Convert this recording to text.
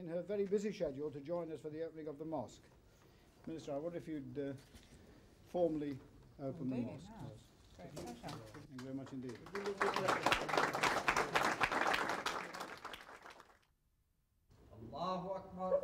in her very busy schedule to join us for the opening of the mosque. Minister, I wonder if you'd formally open the mosque. Great pleasure. Thank you very much indeed. Allahu Akbar.